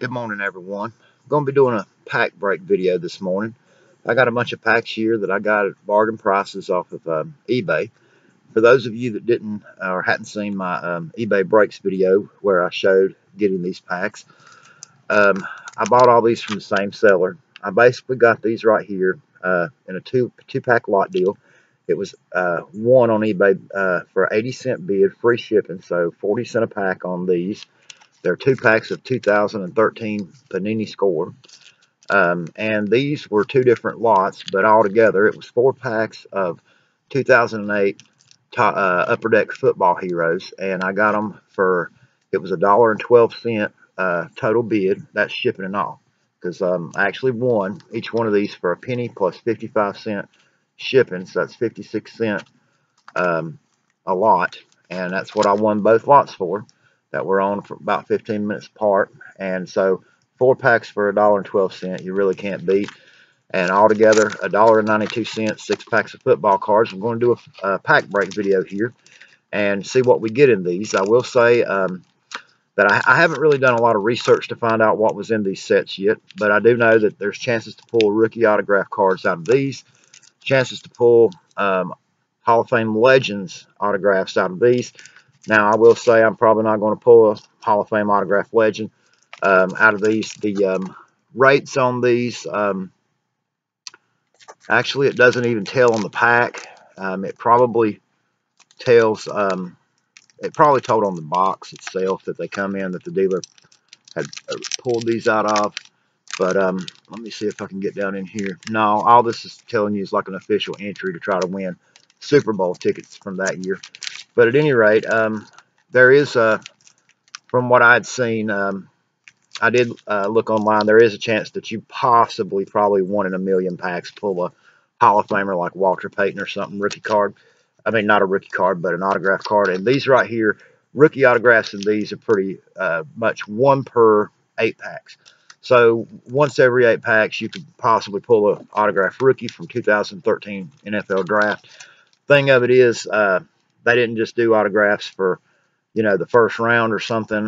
Good morning, everyone. I'm going to be doing a pack break video this morning. I got a bunch of packs here that I got at bargain prices off of eBay. For those of you that didn't or hadn't seen my eBay breaks video where I showed getting these packs, I bought all these from the same seller. I basically got these right here in a two-pack lot deal. It was one on eBay for 80-cent bid, free shipping, so 40 cents a pack on these. They're two packs of 2013 Panini score. And these were two different lots, but all together it was four packs of 2008 Upper Deck football heroes. And I got them for, it was $1.12 total bid. That's shipping and all. Because I actually won each one of these for a penny plus 55-cent shipping. So that's 56 cents a lot. And that's what I won both lots for. That were on for about 15 minutes apart, and so four packs for $1.12, you really can't beat. And altogether, $1.92, six packs of football cards. I'm going to do a pack break video here and see what we get in these. I will say that I haven't really done a lot of research to find out what was in these sets yet, but I do know that there's chances to pull rookie autograph cards out of these, chances to pull Hall of Fame Legends autographs out of these. Now, I will say I'm probably not going to pull a Hall of Fame autograph legend out of these. The rates on these, actually, it doesn't even tell on the pack. It probably tells, it probably told on the box itself that they come in, that the dealer had pulled these out of. But let me see if I can get down in here. No, all this is telling you is like an official entry to try to win Super Bowl tickets from that year. But at any rate, there is, from what I'd seen, I did look online, there is a chance that you possibly, probably one in a million packs, pull a Hall of Famer like Walter Payton or something, rookie card. I mean, not a rookie card, but an autograph card. And these right here, rookie autographs in these are pretty much one per 8 packs. So once every 8 packs, you could possibly pull an autograph rookie from 2013 NFL draft. Thing of it is... they didn't just do autographs for, you know, the first round or something.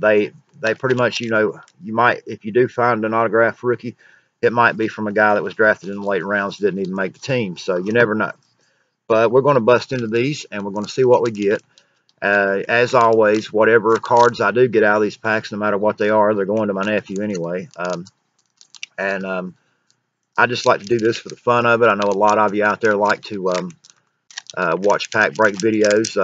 They pretty much, you know, you might, if you do find an autograph rookie, it might be from a guy that was drafted in the late rounds, didn't even make the team. So you never know. But we're going to bust into these and we're going to see what we get. As always, whatever cards I do get out of these packs, no matter what they are, they're going to my nephew anyway. I just like to do this for the fun of it. I know a lot of you out there like to... watch pack break videos,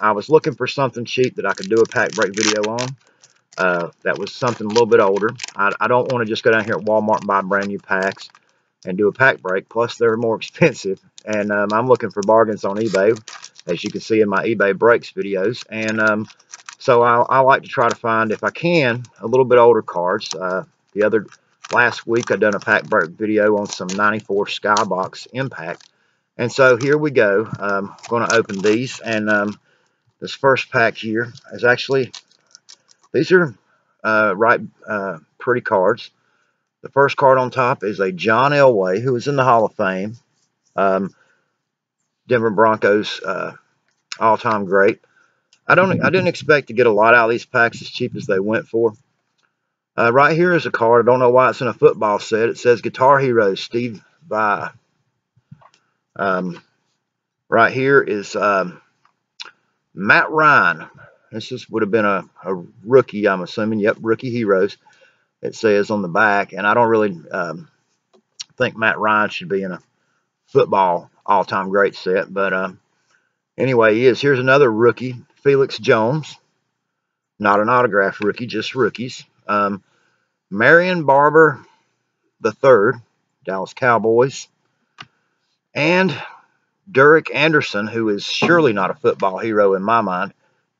I was looking for something cheap that I could do a pack break video on, that was something a little bit older. I don't want to just go down here at Walmart and buy brand new packs and do a pack break, plus they're more expensive, and I'm looking for bargains on eBay, as you can see in my eBay breaks videos, and so I like to try to find, if I can, a little bit older cards. Last week I done a pack break video on some 94 Skybox Impact. And so here we go. I'm going to open these, and this first pack here is actually, these are pretty cards. The first card on top is a John Elway, who is in the Hall of Fame, Denver Broncos all-time great. I didn't expect to get a lot out of these packs as cheap as they went for. Right here is a card. I don't know why it's in a football set. It says Guitar Hero, Steve Vai. Right here is Matt Ryan. This would have been a rookie, I'm assuming. Yep, rookie heroes, it says on the back. And I don't really think Matt Ryan should be in a football all-time great set. But anyway, he is. Here's another rookie, Felix Jones. Not an autograph rookie, just rookies. Marion Barber III, Dallas Cowboys. And Derek Anderson, who is surely not a football hero in my mind,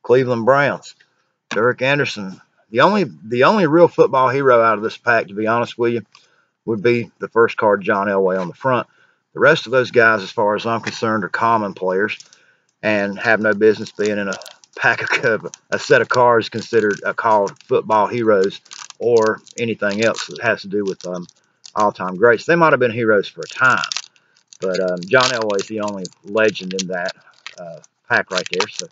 Cleveland Browns. Derek Anderson, the only real football hero out of this pack, to be honest with you, would be the first card, John Elway, on the front. The rest of those guys, as far as I'm concerned, are common players and have no business being in a pack of a set of cards considered called football heroes or anything else that has to do with all-time greats. They might have been heroes for a time. But John Elway is the only legend in that pack right there. So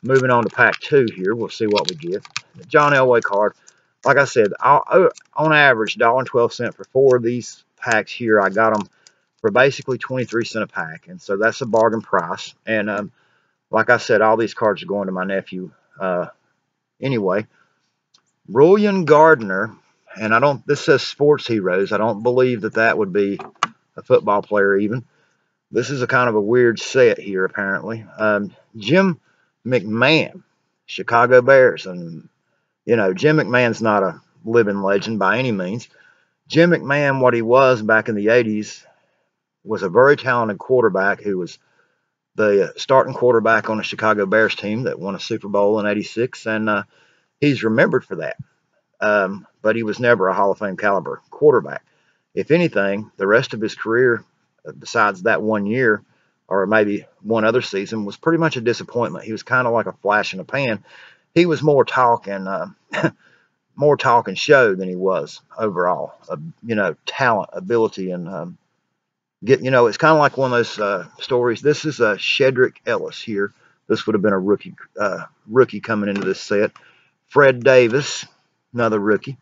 moving on to pack 2 here, we'll see what we get. The John Elway card. like I said, on average, $1.12 for four of these packs here. I got them for basically 23 cents a pack, and so that's a bargain price. And like I said, all these cards are going to my nephew anyway. Rulian Gardner, and I don't. This says sports heroes. I don't believe that that would be a football player even. This is a kind of a weird set here apparently. Jim McMahon, Chicago Bears, and you know Jim McMahon's not a living legend by any means. Jim McMahon, what he was back in the 80s, was a very talented quarterback who was the starting quarterback on the Chicago Bears team that won a Super Bowl in '86, and he's remembered for that. But he was never a Hall of Fame caliber quarterback. If anything, the rest of his career, besides that one year, or maybe one other season, was pretty much a disappointment. He was kind of like a flash in the pan. He was more talk and more talk and show than he was overall. You know, talent, ability, and you know, it's kind of like one of those stories. This is a Shedrick Ellis here. This would have been a rookie coming into this set. Fred Davis, another rookie.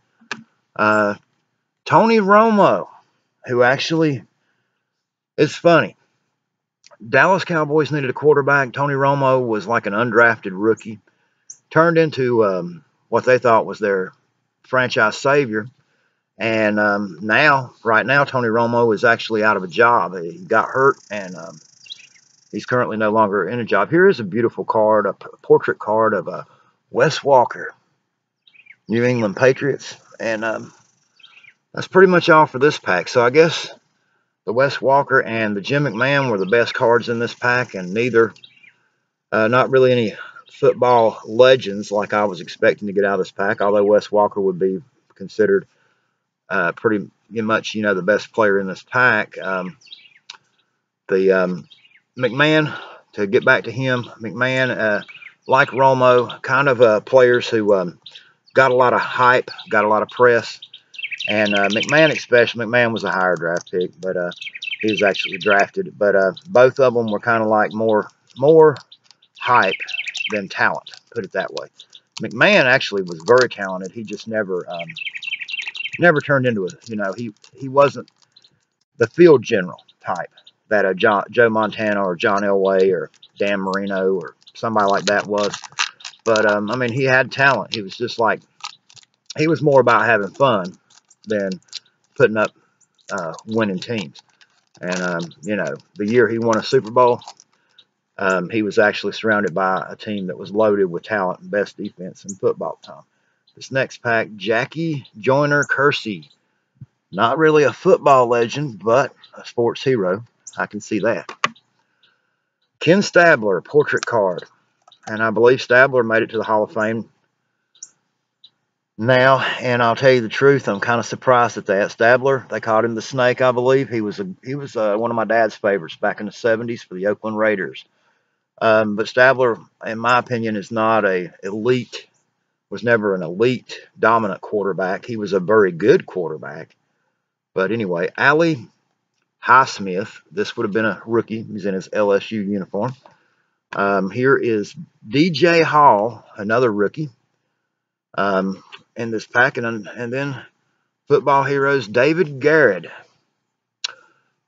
Tony Romo, who actually, it's funny. Dallas Cowboys needed a quarterback. Tony Romo was like an undrafted rookie, turned into what they thought was their franchise savior. And right now, Tony Romo is actually out of a job. He got hurt, and he's currently no longer in a job. Here is a beautiful card, a portrait card of Wes Welker, New England Patriots. And that's pretty much all for this pack. So I guess the Wes Welker and the Jim McMahon were the best cards in this pack, and neither, not really any football legends like I was expecting to get out of this pack, although Wes Welker would be considered pretty much, you know, the best player in this pack. McMahon, to get back to him, McMahon, like Romo, kind of players who got a lot of hype, got a lot of press, and McMahon especially. McMahon was a higher draft pick, but he was actually drafted. But both of them were kind of like more hype than talent, put it that way. McMahon actually was very talented. He just never never turned into a, you know, he wasn't the field general type that a Joe Montana or John Elway or Dan Marino or somebody like that was. But, I mean, he had talent. He was just like, he was more about having fun than putting up winning teams. And, you know, the year he won a Super Bowl, he was actually surrounded by a team that was loaded with talent and best defense in football time. This next pack, Jackie Joyner-Kersee. Not really a football legend, but a sports hero. I can see that. Ken Stabler, portrait card. And I believe Stabler made it to the Hall of Fame now. And I'll tell you the truth, I'm kind of surprised at that. Stabler, they called him the Snake, I believe. He was one of my dad's favorites back in the 70s for the Oakland Raiders. But Stabler, in my opinion, is not an elite, was never an elite dominant quarterback. He was a very good quarterback. But anyway, Ali Highsmith, this would have been a rookie. He's in his LSU uniform. Here is DJ Hall, another rookie in this pack. And then football heroes, David Garrard.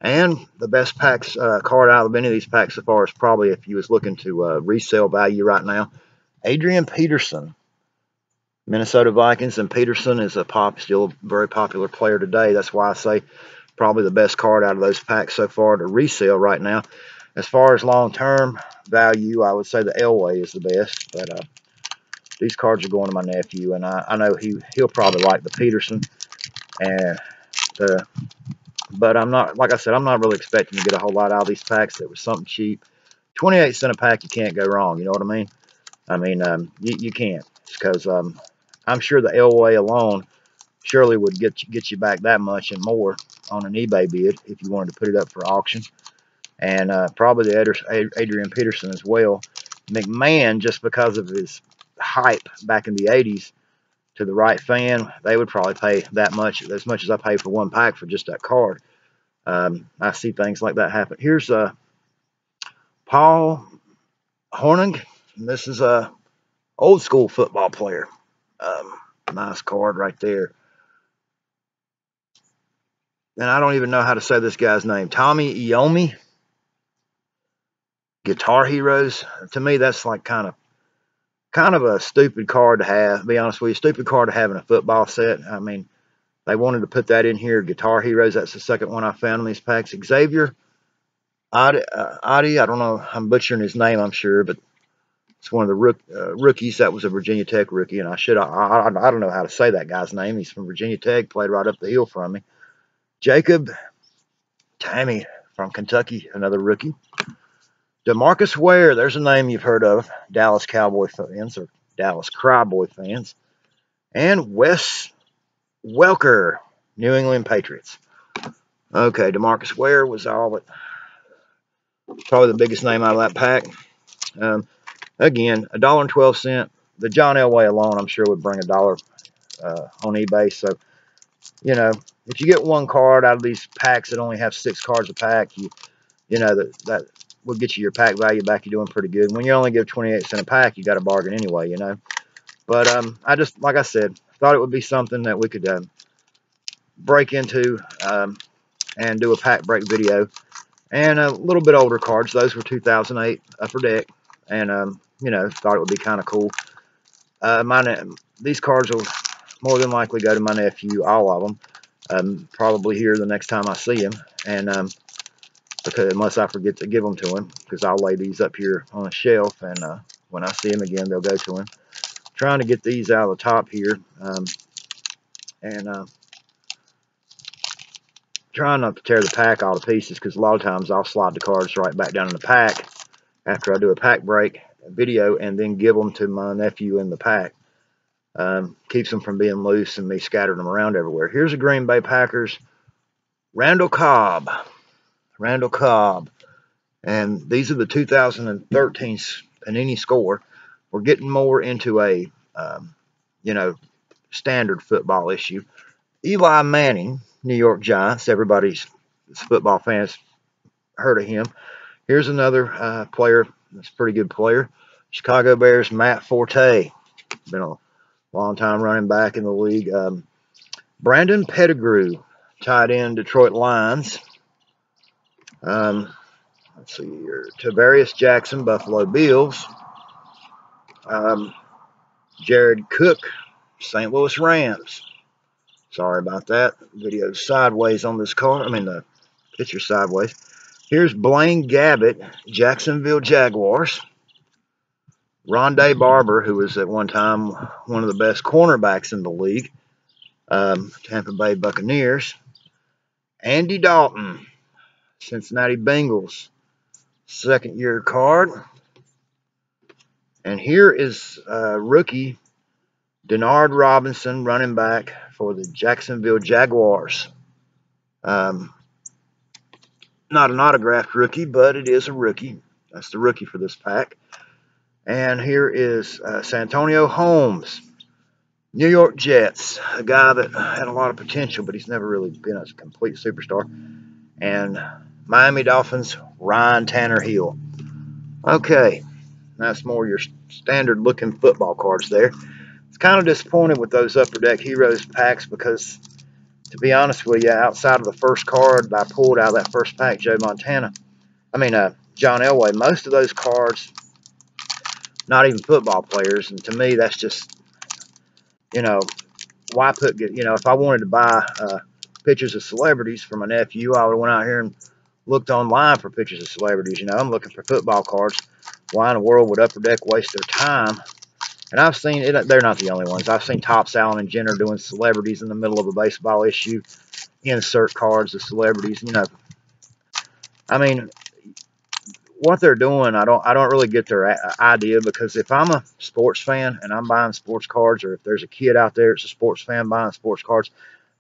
And the best packs card out of any of these packs so far is probably, if you was looking to resale value right now, Adrian Peterson. Minnesota Vikings, and Peterson is a still a very popular player today. That's why I say probably the best card out of those packs so far to resale right now. As far as long-term value, I would say the Elway is the best, but these cards are going to my nephew, and I know he'll probably like the Peterson, and but I'm not, like I said, I'm not really expecting to get a whole lot out of these packs. It was something cheap. 28 cents a pack, you can't go wrong, you know what I mean? I mean, you can't, because I'm sure the Elway alone surely would get you back that much and more on an eBay bid if you wanted to put it up for auction. And probably the Adrian Peterson as well. McMahon, just because of his hype back in the 80s to the right fan, they would probably pay that much as I pay for one pack for just that card. I see things like that happen. Here's Paul Hornung. This is a old school football player. Nice card right there. And I don't even know how to say this guy's name. Tommy Iomi. Guitar Heroes. To me, that's like kind of a stupid card to have, to be honest with you. Stupid card to have in a football set. I mean, they wanted to put that in here. Guitar Heroes, that's the second one I found in these packs. Xavier Adi, I don't know. I'm butchering his name, I'm sure, but it's one of the rookies. That was a Virginia Tech rookie, and I don't know how to say that guy's name. He's from Virginia Tech, played right up the hill from me. Jacob Tamme from Kentucky, another rookie. DeMarcus Ware, there's a name you've heard of, Dallas Cowboy fans or Dallas Cryboy fans. And Wes Welker, New England Patriots. Okay, DeMarcus Ware was all but probably the biggest name out of that pack. Again, $1.12. The John Elway alone, I'm sure, would bring $1 on eBay. So, you know, if you get one card out of these packs that only have 6 cards a pack, you know, that we'll get you your pack value back. You're doing pretty good. When you only give 28 cents a pack, you got a bargain anyway, you know. But I just, like I said, thought it would be something that we could break into and do a pack break video. And a little bit older cards. Those were 2008 Upper Deck. And, you know, thought it would be kind of cool. These cards will more than likely go to my nephew, all of them. Probably here the next time I see him. And, because unless I forget to give them to him, because I'll lay these up here on a shelf, and when I see him again, they'll go to him. I'm trying to get these out of the top here, trying not to tear the pack all to pieces, because a lot of times I'll slide the cards right back down in the pack after I do a pack break video, and then give them to my nephew in the pack. Keeps them from being loose and me scattering them around everywhere. Here's a Green Bay Packers, Randall Cobb. Randall Cobb, and these are the 2013 Panini score. We're getting more into a, you know, standard football issue. Eli Manning, New York Giants. Everybody's football fans heard of him. Here's another player that's a pretty good player. Chicago Bears, Matt Forte. Been a long time running back in the league. Brandon Pettigrew, tight end, Detroit Lions. Let's see here. Tavarius Jackson, Buffalo Bills. Jared Cook, St. Louis Rams. Sorry about that. Video sideways on this card. I mean, the picture sideways. Here's Blaine Gabbert, Jacksonville Jaguars. Rondé Barber, who was at one time one of the best cornerbacks in the league. Tampa Bay Buccaneers. Andy Dalton, Cincinnati Bengals, second year card. And here is rookie Denard Robinson, running back for the Jacksonville Jaguars. Not an autographed rookie, but it is a rookie. That's the rookie for this pack. And here is Santonio Holmes, New York Jets, a guy that had a lot of potential, but he's never really been a complete superstar. And Miami Dolphins, Ryan Tannehill. Okay, that's more your standard looking football cards there. It's kind of disappointed with those Upper Deck Heroes packs because, to be honest with you, outside of the first card that I pulled out of that first pack, John Elway, most of those cards, not even football players. And to me, that's just, you know, why put, you know, if I wanted to buy pictures of celebrities for my nephew, I would have went out here and looked online for pictures of celebrities. You know, I'm looking for football cards. Why in the world would Upper Deck waste their time? And I've seen it, they're not the only ones. I've seen Topps, Allen, and Jenner doing celebrities in the middle of a baseball issue, insert cards of celebrities. You know, I mean, what they're doing, I don't really get their idea, because if I'm a sports fan and I'm buying sports cards, or if there's a kid out there that's a sports fan buying sports cards,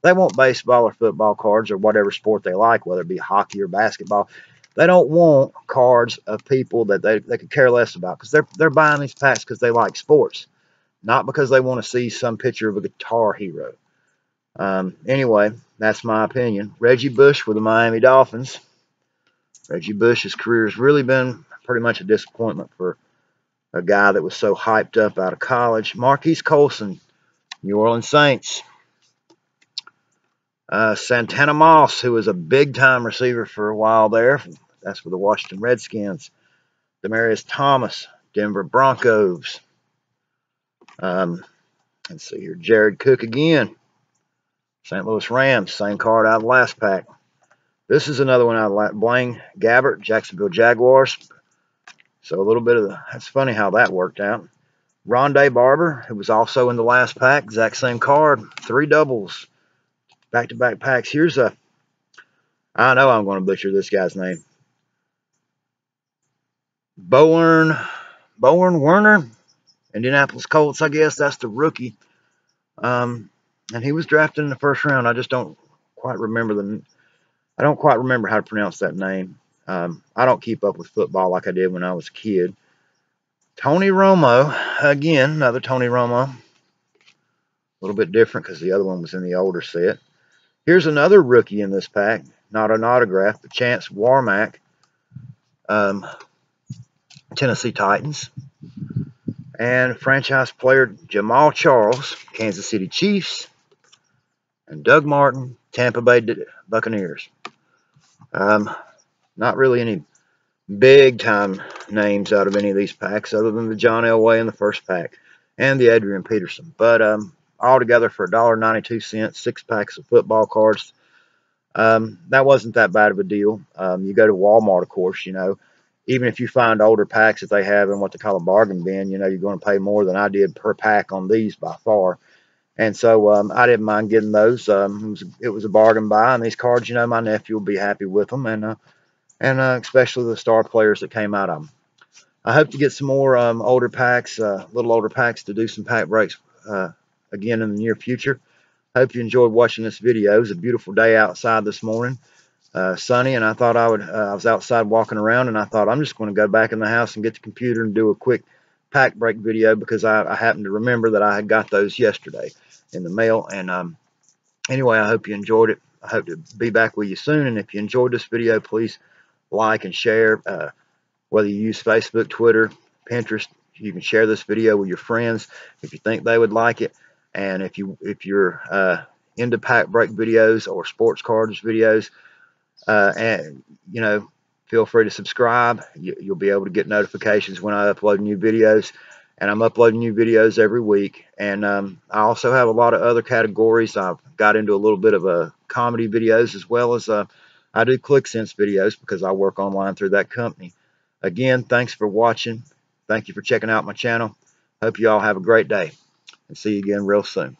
they want baseball or football cards or whatever sport they like, whether it be hockey or basketball. They don't want cards of people that they could care less about, because they're buying these packs because they like sports, not because they want to see some picture of a guitar hero. Anyway, that's my opinion. Reggie Bush with the Miami Dolphins. Reggie Bush's career has really been pretty much a disappointment for a guy that was so hyped up out of college. Marquise Colson, New Orleans Saints. Santana Moss, who was a big-time receiver for a while there. That's for the Washington Redskins. Demarius Thomas, Denver Broncos. Let's see here. Jared Cook again. St. Louis Rams, same card out of the last pack. This is another one out of Blaine Gabbert, Jacksonville Jaguars. So a little bit of the, that's funny how that worked out. Randall Barber, who was also in the last pack, exact same card, three doubles, back-to-back packs. Here's a, I know I'm going to butcher this guy's name. Bowen Werner, Indianapolis Colts, I guess. That's the rookie. And he was drafted in the first round. I just don't quite remember the, I don't quite remember how to pronounce that name. I don't keep up with football like I did when I was a kid. Tony Romo, again, another Tony Romo. A little bit different because the other one was in the older set. Here's another rookie in this pack. Not an autograph, but Chance Warmack, Tennessee Titans. And franchise player Jamal Charles, Kansas City Chiefs. And Doug Martin, Tampa Bay Buccaneers. Not really any big-time names out of any of these packs other than the John Elway in the first pack and the Adrian Peterson. But all together for $1.92, six packs of football cards. That wasn't that bad of a deal. You go to Walmart, of course, you know. Even if you find older packs that they have in what they call a bargain bin, you know, you're going to pay more than I did per pack on these by far. And so I didn't mind getting those. It was a bargain buy. And these cards, you know, my nephew will be happy with them. And especially the star players that came out of them. I hope to get some more older packs, little older packs to do some pack breaks again in the near future. Hope you enjoyed watching this video. It was a beautiful day outside this morning, sunny, and I thought I would, I was outside walking around, and I thought I'm just going to go back in the house and get the computer and do a quick pack break video because I happened to remember that I had got those yesterday in the mail. And anyway, I hope you enjoyed it. I hope to be back with you soon. And if you enjoyed this video, please like and share. Whether you use Facebook, Twitter, Pinterest, you can share this video with your friends if you think they would like it. And if you're into pack break videos or sports cards videos, and you know, feel free to subscribe. You'll be able to get notifications when I upload new videos. And I'm uploading new videos every week. And I also have a lot of other categories. I've got into a little bit of comedy videos, as well as I do ClickSense videos because I work online through that company. Again, thanks for watching. Thank you for checking out my channel. Hope you all have a great day. And see you again real soon.